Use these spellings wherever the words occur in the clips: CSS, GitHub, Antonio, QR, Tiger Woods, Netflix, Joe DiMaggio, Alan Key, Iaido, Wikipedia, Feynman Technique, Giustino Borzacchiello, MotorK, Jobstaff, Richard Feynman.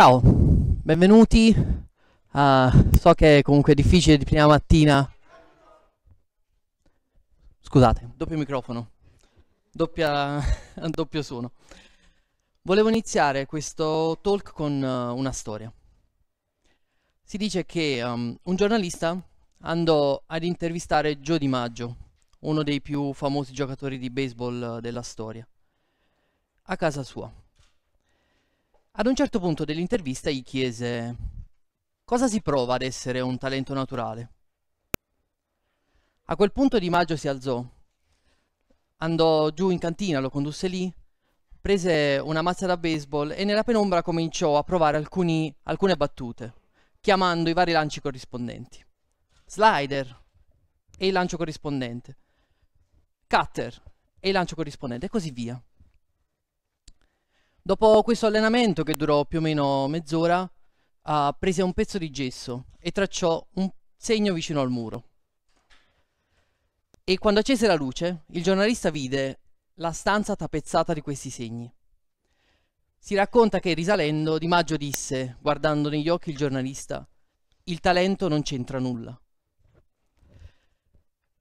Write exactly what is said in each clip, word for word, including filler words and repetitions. Ciao, benvenuti. Uh, so che è comunque difficile di prima mattina. Scusate, doppio microfono, doppia, doppio suono. Volevo iniziare questo talk con uh, una storia. Si dice che um, un giornalista andò ad intervistare Joe DiMaggio, uno dei più famosi giocatori di baseball della storia, a casa sua. Ad un certo punto dell'intervista gli chiese: cosa si prova ad essere un talento naturale? A quel punto DiMaggio si alzò, andò giù in cantina, lo condusse lì, prese una mazza da baseball e nella penombra cominciò a provare alcuni, alcune battute, chiamando i vari lanci corrispondenti. Slider e il lancio corrispondente, cutter e il lancio corrispondente, e così via. Dopo questo allenamento, che durò più o meno mezz'ora, uh, prese un pezzo di gesso e tracciò un segno vicino al muro. E quando accese la luce, il giornalista vide la stanza tappezzata di questi segni. Si racconta che, risalendo, DiMaggio disse, guardando negli occhi il giornalista: il talento non c'entra nulla.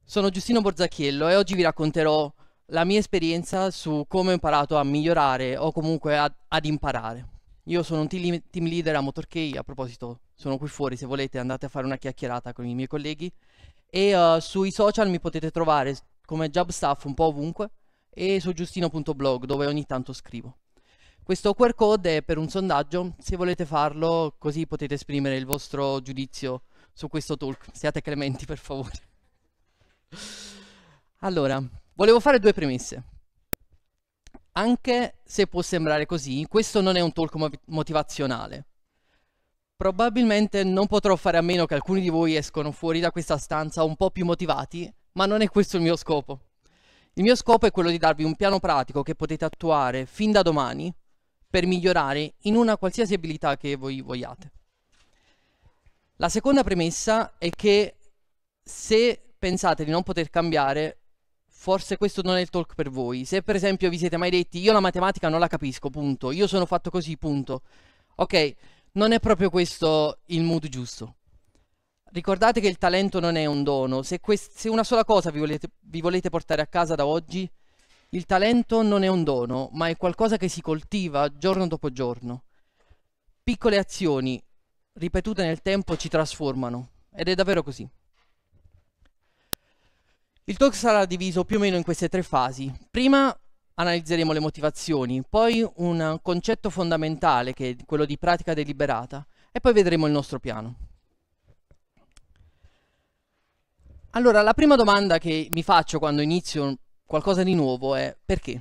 Sono Giustino Borzacchiello e oggi vi racconterò la mia esperienza su come ho imparato a migliorare o comunque ad, ad imparare. Io sono un team leader a MotorK, a proposito sono qui fuori, se volete andate a fare una chiacchierata con i miei colleghi, e uh, sui social mi potete trovare come Jobstaff un po' ovunque e su giustino punto blog, dove ogni tanto scrivo. Questo Q R code è per un sondaggio, se volete farlo così potete esprimere il vostro giudizio su questo talk. Siate clementi, per favore. Allora, volevo fare due premesse. Anche se può sembrare così, questo non è un talk motivazionale. Probabilmente non potrò fare a meno che alcuni di voi escono fuori da questa stanza un po' più motivati, ma non è questo il mio scopo. Il mio scopo è quello di darvi un piano pratico che potete attuare fin da domani per migliorare in una qualsiasi abilità che voi vogliate. La seconda premessa è che se pensate di non poter cambiare, forse questo non è il talk per voi. Se per esempio vi siete mai detti: io la matematica non la capisco, punto, io sono fatto così, punto. Ok, non è proprio questo il mood giusto. Ricordate che il talento non è un dono. Se, se una sola cosa vi volete, vi volete portare a casa da oggi, il talento non è un dono, ma è qualcosa che si coltiva giorno dopo giorno. Piccole azioni ripetute nel tempo ci trasformano, ed è davvero così. Il talk sarà diviso più o meno in queste tre fasi. Prima analizzeremo le motivazioni, poi un concetto fondamentale che è quello di pratica deliberata, e poi vedremo il nostro piano. Allora, la prima domanda che mi faccio quando inizio qualcosa di nuovo è: perché?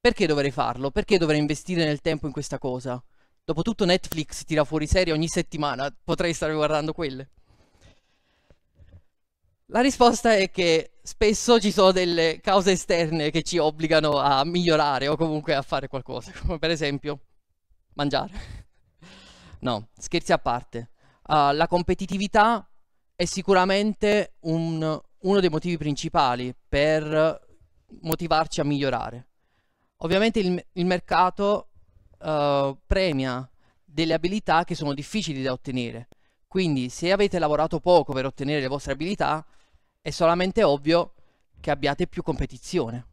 Perché dovrei farlo? Perché dovrei investire nel tempo in questa cosa? Dopotutto Netflix tira fuori serie ogni settimana, potrei stare guardando quelle. La risposta è che spesso ci sono delle cause esterne che ci obbligano a migliorare o comunque a fare qualcosa, come per esempio mangiare. No, scherzi a parte. Uh, la competitività è sicuramente un, uno dei motivi principali per motivarci a migliorare. Ovviamente il, il mercato uh, premia delle abilità che sono difficili da ottenere, quindi se avete lavorato poco per ottenere le vostre abilità è solamente ovvio che abbiate più competizione.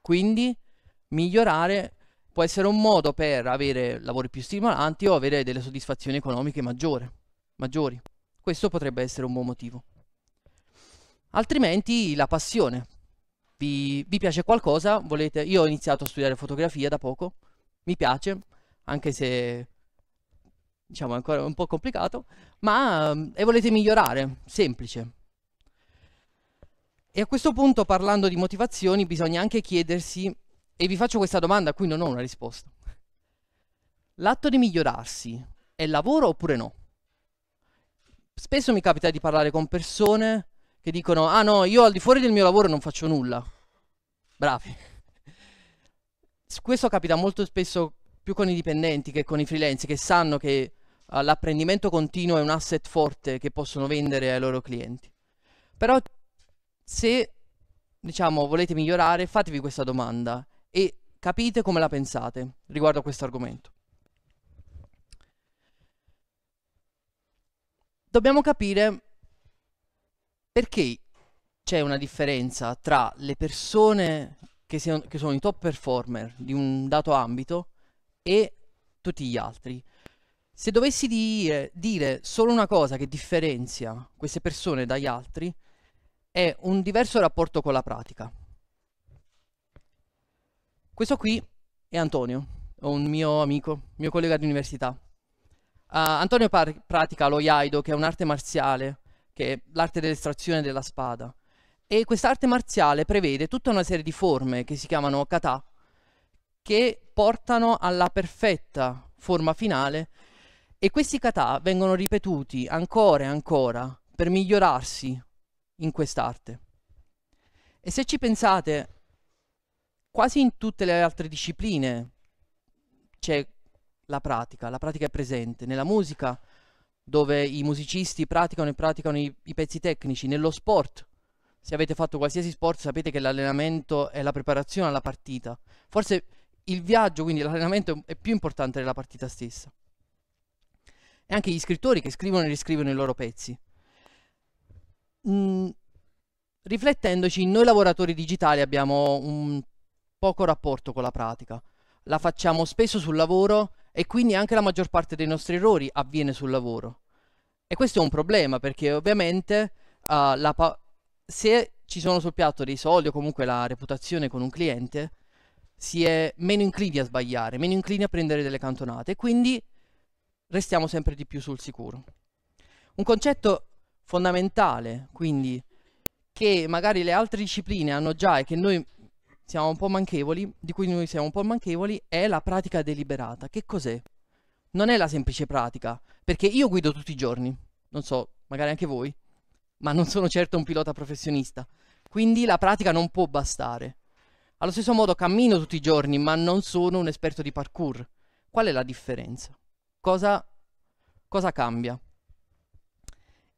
Quindi migliorare può essere un modo per avere lavori più stimolanti o avere delle soddisfazioni economiche maggiore, maggiori. Questo potrebbe essere un buon motivo. Altrimenti la passione. Vi, vi piace qualcosa? Volete... Io ho iniziato a studiare fotografia da poco, mi piace, anche se diciamo ancora un po' complicato, ma e volete migliorare, semplice. E a questo punto, parlando di motivazioni, bisogna anche chiedersi, e vi faccio questa domanda a cui non ho una risposta: l'atto di migliorarsi è lavoro oppure no? Spesso mi capita di parlare con persone che dicono: ah no, io al di fuori del mio lavoro non faccio nulla. Bravi. Questo capita molto spesso più con i dipendenti che con i freelance, che sanno che uh, l'apprendimento continuo è un asset forte che possono vendere ai loro clienti. Però se, diciamo, volete migliorare, fatevi questa domanda e capite come la pensate riguardo a questo argomento. dobbiamo capire perché c'è una differenza tra le persone che, siano, che sono i top performer di un dato ambito e tutti gli altri. Se dovessi dire, dire solo una cosa che differenzia queste persone dagli altri, è un diverso rapporto con la pratica. Questo qui è Antonio, un mio amico, mio collega di università. Uh, Antonio pratica lo Iaido, che è un'arte marziale, che è l'arte dell'estrazione della spada. E quest'arte marziale prevede tutta una serie di forme che si chiamano kata, che portano alla perfetta forma finale, e questi kata vengono ripetuti ancora e ancora per migliorarsi in quest'arte. E se ci pensate, quasi in tutte le altre discipline c'è la pratica, la pratica è presente nella musica, dove i musicisti praticano e praticano i, i pezzi tecnici, nello sport. Se avete fatto qualsiasi sport sapete che l'allenamento è la preparazione alla partita, forse il viaggio, quindi l'allenamento, è più importante della partita stessa. E anche gli scrittori che scrivono e riscrivono i loro pezzi. Mm, riflettendoci, noi lavoratori digitali abbiamo un poco rapporto con la pratica, la facciamo spesso sul lavoro e quindi anche la maggior parte dei nostri errori avviene sul lavoro, e questo è un problema, perché ovviamente uh, la pa se ci sono sul piatto dei soldi o comunque la reputazione con un cliente, si è meno inclini a sbagliare, meno inclini a prendere delle cantonate, e quindi restiamo sempre di più sul sicuro. Un concetto fondamentale, quindi, che magari le altre discipline hanno già e che noi siamo un po' manchevoli, di cui noi siamo un po' manchevoli, è la pratica deliberata. Che cos'è? Non è la semplice pratica, perché io guido tutti i giorni, non so, magari anche voi, ma non sono certo un pilota professionista, quindi la pratica non può bastare. Allo stesso modo cammino tutti i giorni, ma non sono un esperto di parkour. Qual è la differenza? Cosa, cosa cambia?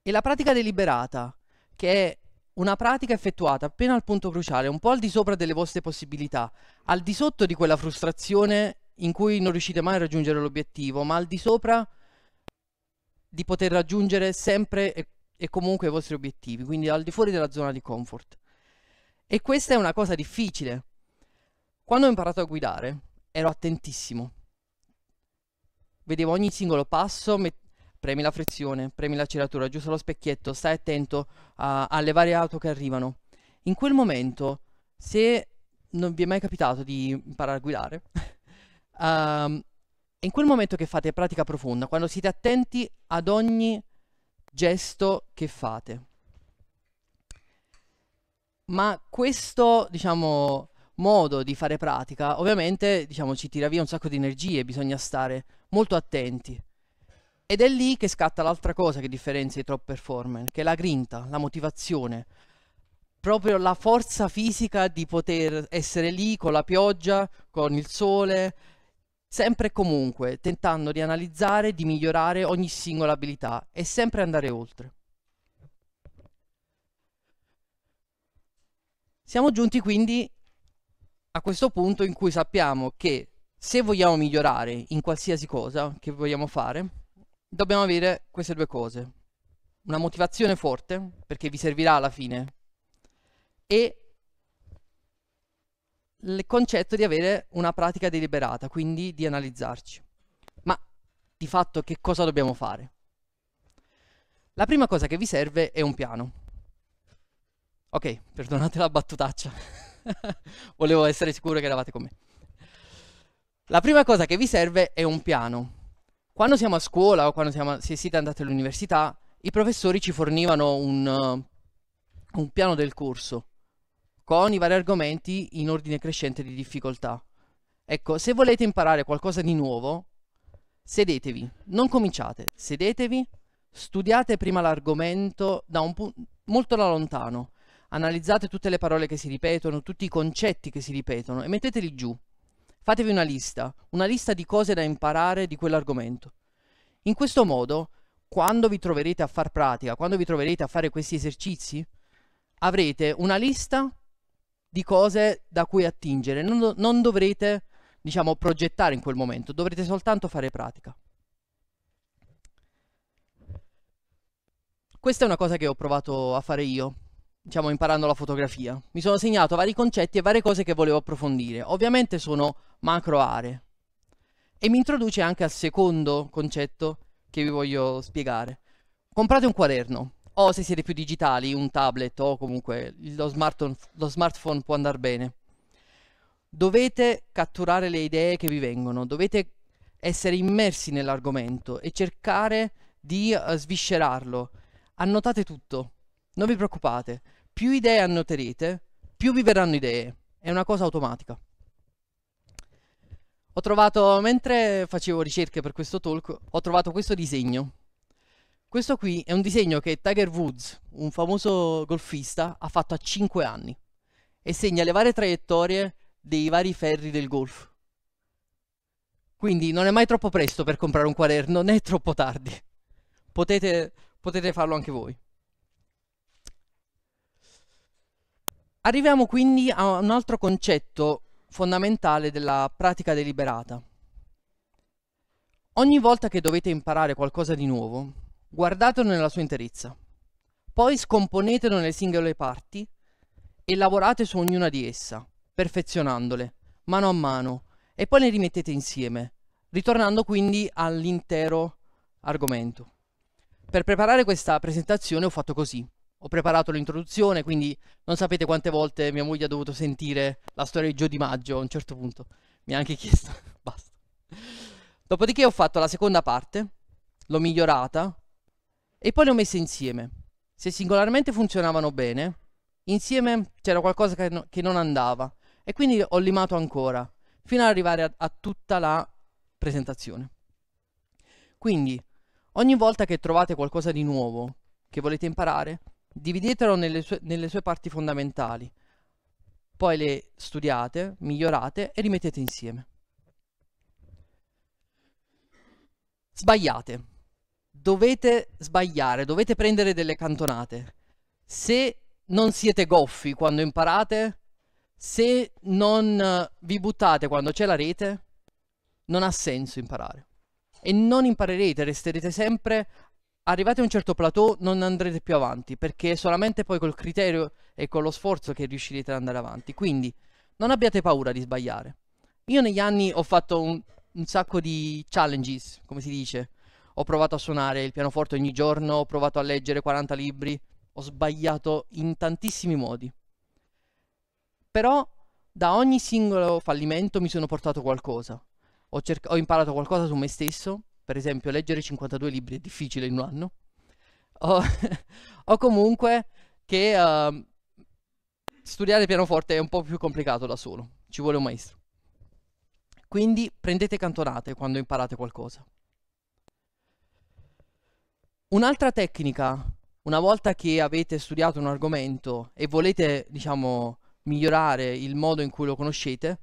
E la pratica deliberata, che è una pratica effettuata appena al punto cruciale, un po' al di sopra delle vostre possibilità, al di sotto di quella frustrazione in cui non riuscite mai a raggiungere l'obiettivo, ma al di sopra di poter raggiungere sempre e, e comunque i vostri obiettivi, quindi al di fuori della zona di comfort. E questa è una cosa difficile. Quando ho imparato a guidare ero attentissimo, vedevo ogni singolo passo, premi la frizione, premi l'acceleratura, aggiusta lo specchietto, stai attento a, alle varie auto che arrivano. In quel momento, se non vi è mai capitato di imparare a guidare, um, è in quel momento che fate pratica profonda, quando siete attenti ad ogni gesto che fate. Ma questo, diciamo, modo di fare pratica, ovviamente, diciamo, ci tira via un sacco di energie, bisogna stare molto attenti. Ed è lì che scatta l'altra cosa che differenzia i top performer, che è la grinta, la motivazione, proprio la forza fisica di poter essere lì con la pioggia, con il sole, sempre e comunque, tentando di analizzare, di migliorare ogni singola abilità e sempre andare oltre. Siamo giunti quindi a questo punto in cui sappiamo che se vogliamo migliorare in qualsiasi cosa che vogliamo fare, dobbiamo avere queste due cose: una motivazione forte, perché vi servirà alla fine, e il concetto di avere una pratica deliberata, quindi di analizzarci. Ma di fatto che cosa dobbiamo fare? La prima cosa che vi serve è un piano. Ok, perdonate la battutaccia, volevo essere sicuro che eravate con me. La prima cosa che vi serve è un piano. Quando siamo a scuola o quando siamo, se siete andati all'università, i professori ci fornivano un, uh, un piano del corso con i vari argomenti in ordine crescente di difficoltà. Ecco, se volete imparare qualcosa di nuovo, sedetevi, non cominciate, sedetevi, studiate prima l'argomento da un punto molto da lontano, analizzate tutte le parole che si ripetono, tutti i concetti che si ripetono e metteteli giù. Fatevi una lista, una lista di cose da imparare di quell'argomento. In questo modo, quando vi troverete a far pratica, quando vi troverete a fare questi esercizi, avrete una lista di cose da cui attingere. Non, do- non dovrete, diciamo, progettare in quel momento, dovrete soltanto fare pratica. Questa è una cosa che ho provato a fare io, diciamo imparando la fotografia. Mi sono segnato vari concetti e varie cose che volevo approfondire. Ovviamente sono macro aree. E mi introduce anche al secondo concetto che vi voglio spiegare. Comprate un quaderno, o se siete più digitali, un tablet, o comunque lo smartphone, lo smartphone può andare bene. Dovete catturare le idee che vi vengono, dovete essere immersi nell'argomento e cercare di uh, sviscerarlo. Annotate tutto, non vi preoccupate, più idee annoterete, più vi verranno idee, è una cosa automatica. Ho trovato, mentre facevo ricerche per questo talk, ho trovato questo disegno. Questo qui è un disegno che Tiger Woods, un famoso golfista, ha fatto a cinque anni e segna le varie traiettorie dei vari ferri del golf. Quindi non è mai troppo presto per comprare un quaderno, né è troppo tardi. Potete, potete farlo anche voi. Arriviamo quindi a un altro concetto fondamentale della pratica deliberata. Ogni volta che dovete imparare qualcosa di nuovo, guardatelo nella sua interezza. Poi scomponetelo nelle singole parti e lavorate su ognuna di essa, perfezionandole, mano a mano, e poi le rimettete insieme, ritornando quindi all'intero argomento. Per preparare questa presentazione ho fatto così. Ho preparato l'introduzione, quindi non sapete quante volte mia moglie ha dovuto sentire la storia di Joe DiMaggio a un certo punto. Mi ha anche chiesto, basta. Dopodiché ho fatto la seconda parte, l'ho migliorata e poi le ho messe insieme. Se singolarmente funzionavano bene, insieme c'era qualcosa che, no, che non andava, e quindi ho limato ancora fino ad arrivare a, a tutta la presentazione. Quindi ogni volta che trovate qualcosa di nuovo che volete imparare, dividetelo nelle sue, nelle sue parti fondamentali, poi le studiate, migliorate e rimettete insieme. Sbagliate, dovete sbagliare, dovete prendere delle cantonate. Se non siete goffi quando imparate, se non vi buttate quando c'è la rete, non ha senso imparare. E non imparerete, resterete sempre, arrivate a un certo plateau, non andrete più avanti, perché è solamente poi col criterio e con lo sforzo che riuscirete ad andare avanti. Quindi non abbiate paura di sbagliare. Io negli anni ho fatto un, un sacco di challenges, come si dice. Ho provato a suonare il pianoforte ogni giorno, ho provato a leggere quaranta libri, ho sbagliato in tantissimi modi. Però da ogni singolo fallimento mi sono portato qualcosa. Ho, ho imparato qualcosa su me stesso, per esempio leggere cinquantadue libri è difficile in un anno. O, o comunque che uh, studiare pianoforte è un po' più complicato da solo, ci vuole un maestro. Quindi prendete cantonate quando imparate qualcosa. Un'altra tecnica. Una volta che avete studiato un argomento e volete, diciamo, migliorare il modo in cui lo conoscete,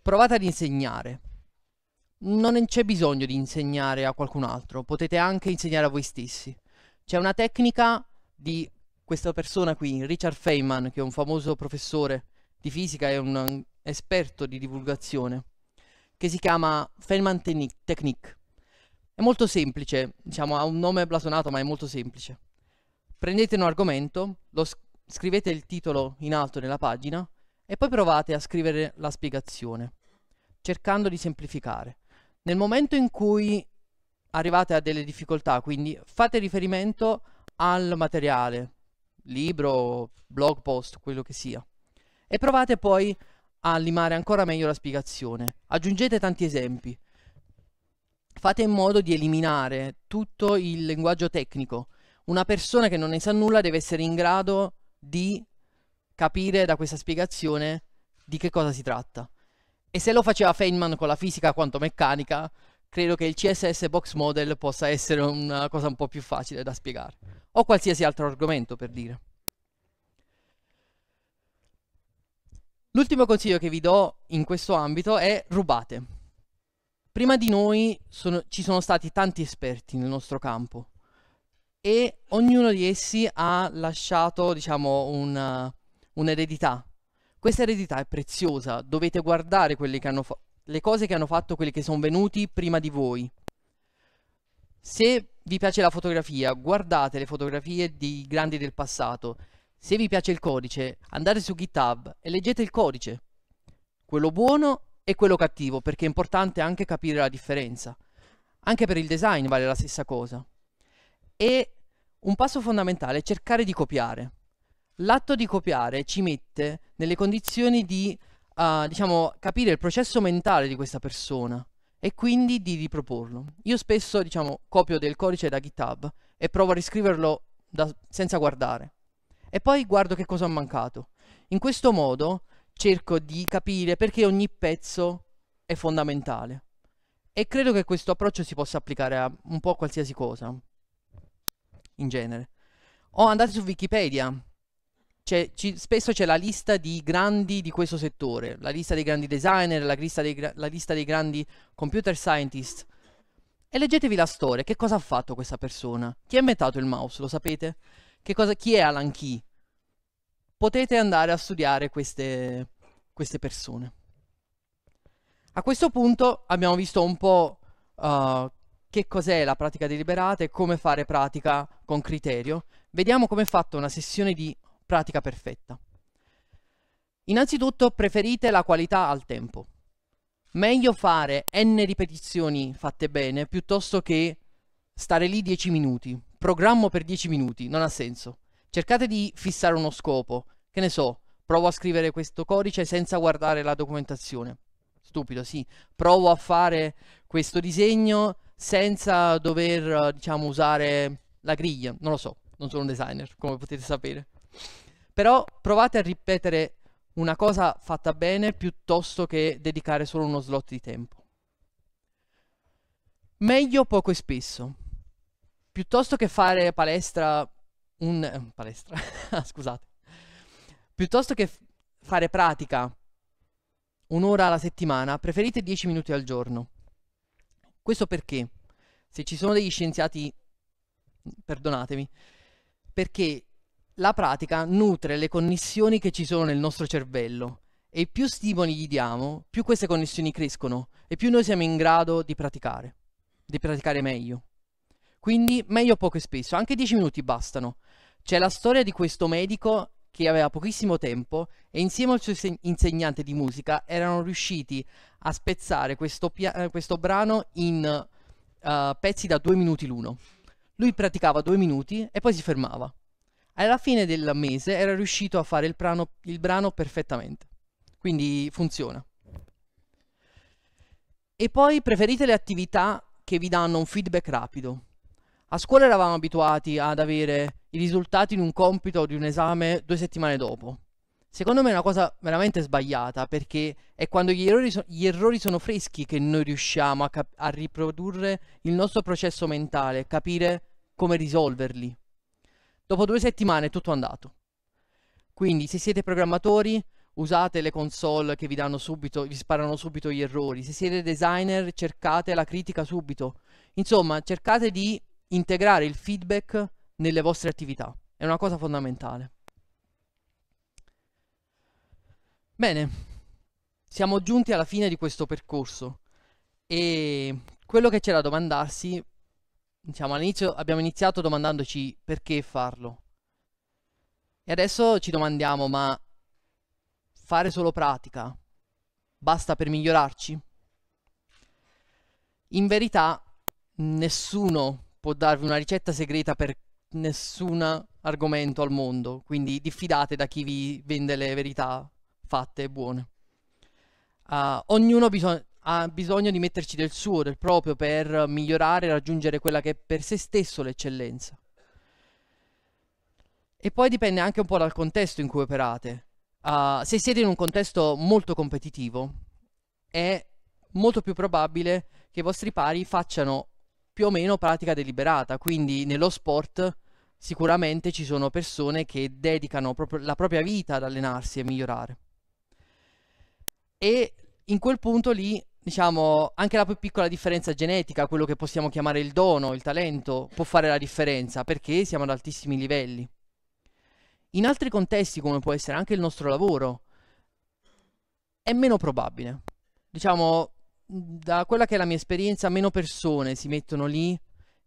provate ad insegnare. Non c'è bisogno di insegnare a qualcun altro, potete anche insegnare a voi stessi. C'è una tecnica di questa persona qui, Richard Feynman, che è un famoso professore di fisica e un esperto di divulgazione, che si chiama Feynman Technique. È molto semplice, diciamo, ha un nome blasonato, ma è molto semplice. Prendete un argomento, lo scrivete il titolo in alto nella pagina e poi provate a scrivere la spiegazione, cercando di semplificare. Nel momento in cui arrivate a delle difficoltà, quindi fate riferimento al materiale, libro, blog post, quello che sia, e provate poi a limare ancora meglio la spiegazione. Aggiungete tanti esempi, fate in modo di eliminare tutto il linguaggio tecnico. Una persona che non ne sa nulla deve essere in grado di capire da questa spiegazione di che cosa si tratta. E se lo faceva Feynman con la fisica quanto meccanica, credo che il C S S Box Model possa essere una cosa un po' più facile da spiegare. O qualsiasi altro argomento, per dire. L'ultimo consiglio che vi do in questo ambito è: rubate. Prima di noi sono, ci sono stati tanti esperti nel nostro campo, e ognuno di essi ha lasciato, diciamo, un'eredità. Questa eredità è preziosa, dovete guardare quelle che hanno le cose che hanno fatto quelli che sono venuti prima di voi. Se vi piace la fotografia, guardate le fotografie di grandi del passato. Se vi piace il codice, andate su GitHub e leggete il codice, quello buono e quello cattivo, perché è importante anche capire la differenza. Anche per il design vale la stessa cosa. E un passo fondamentale è cercare di copiare. L'atto di copiare ci mette nelle condizioni di uh, diciamo, capire il processo mentale di questa persona e quindi di riproporlo. Io spesso diciamo, copio del codice da GitHub e provo a riscriverlo da, senza guardare. E poi guardo che cosa ho mancato. In questo modo cerco di capire perché ogni pezzo è fondamentale. E credo che questo approccio si possa applicare a un po' qualsiasi cosa, in genere. O andate su Wikipedia. Ci, spesso c'è la lista di grandi di questo settore, la lista dei grandi designer, la lista dei, la lista dei grandi computer scientist. E leggetevi la storia, che cosa ha fatto questa persona? Chi ha inventato il mouse, lo sapete? Che cosa, chi è Alan Key? Potete andare a studiare queste, queste persone. A questo punto abbiamo visto un po' uh, che cos'è la pratica deliberata e come fare pratica con criterio. Vediamo come è fatta una sessione di pratica perfetta. Innanzitutto preferite la qualità al tempo. Meglio fare n ripetizioni fatte bene piuttosto che stare lì dieci minuti. Programmo per dieci minuti, non ha senso. Cercate di fissare uno scopo. Che ne so, provo a scrivere questo codice senza guardare la documentazione. Stupido, sì. Provo a fare questo disegno senza dover, diciamo, usare la griglia. Non lo so, non sono un designer, come potete sapere. Però provate a ripetere una cosa fatta bene piuttosto che dedicare solo uno slot di tempo. Meglio poco e spesso. Piuttosto che fare palestra, un, eh, palestra scusate, piuttosto che fare pratica un'ora alla settimana, preferite dieci minuti al giorno. Questo perché, se ci sono degli scienziati, perdonatemi, perché la pratica nutre le connessioni che ci sono nel nostro cervello e più stimoli gli diamo, più queste connessioni crescono e più noi siamo in grado di praticare, di praticare meglio. Quindi meglio poco e spesso, anche dieci minuti bastano. C'è la storia di questo medico che aveva pochissimo tempo e insieme al suo insegnante di musica erano riusciti a spezzare questo, questo brano in uh, pezzi da due minuti l'uno. Lui praticava due minuti e poi si fermava. Alla fine del mese era riuscito a fare il brano, il brano perfettamente. Quindi funziona. E poi preferite le attività che vi danno un feedback rapido. A scuola eravamo abituati ad avere i risultati in un compito o di un esame due settimane dopo. Secondo me è una cosa veramente sbagliata, perché è quando gli errori, so gli errori sono freschi che noi riusciamo a, a riprodurre il nostro processo mentale, capire come risolverli. Dopo due settimane è tutto andato. Quindi se siete programmatori, usate le console che vi danno subito, vi sparano subito gli errori. Se siete designer, cercate la critica subito. Insomma, cercate di integrare il feedback nelle vostre attività. È una cosa fondamentale. Bene, siamo giunti alla fine di questo percorso e quello che c'è da domandarsi, diciamo, all'inizio abbiamo iniziato domandandoci perché farlo e adesso ci domandiamo: ma fare solo pratica basta per migliorarci? In verità nessuno può darvi una ricetta segreta per nessun argomento al mondo, quindi diffidate da chi vi vende le verità fatte e buone. Uh, ognuno bisog- ha bisogno di metterci del suo, del proprio, per migliorare e raggiungere quella che è per se stesso l'eccellenza. E poi dipende anche un po' dal contesto in cui operate. Uh, se siete in un contesto molto competitivo, è molto più probabile che i vostri pari facciano più o meno pratica deliberata. Quindi nello sport sicuramente ci sono persone che dedicano proprio la propria vita ad allenarsi e migliorare, e in quel punto lì, diciamo, anche la più piccola differenza genetica, quello che possiamo chiamare il dono, il talento, può fare la differenza, perché siamo ad altissimi livelli. In altri contesti, come può essere anche il nostro lavoro, è meno probabile. Diciamo, da quella che è la mia esperienza, meno persone si mettono lì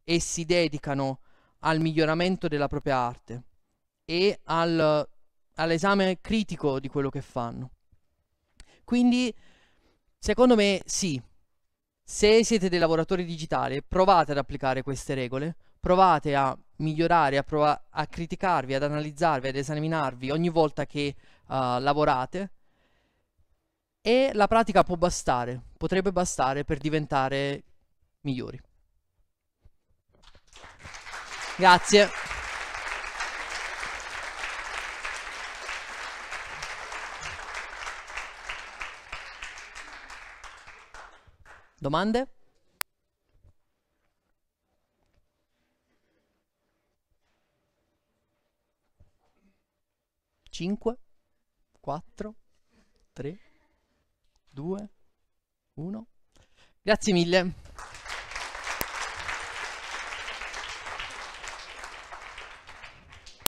e si dedicano al miglioramento della propria arte e al, all'esame critico di quello che fanno. Quindi, secondo me, sì, se siete dei lavoratori digitali, provate ad applicare queste regole, provate a migliorare, a, a criticarvi, ad analizzarvi, ad esaminarvi ogni volta che uh, lavorate, e la pratica può bastare, potrebbe bastare per diventare migliori. Grazie. Domande? cinque, quattro, tre, due, uno. Grazie mille.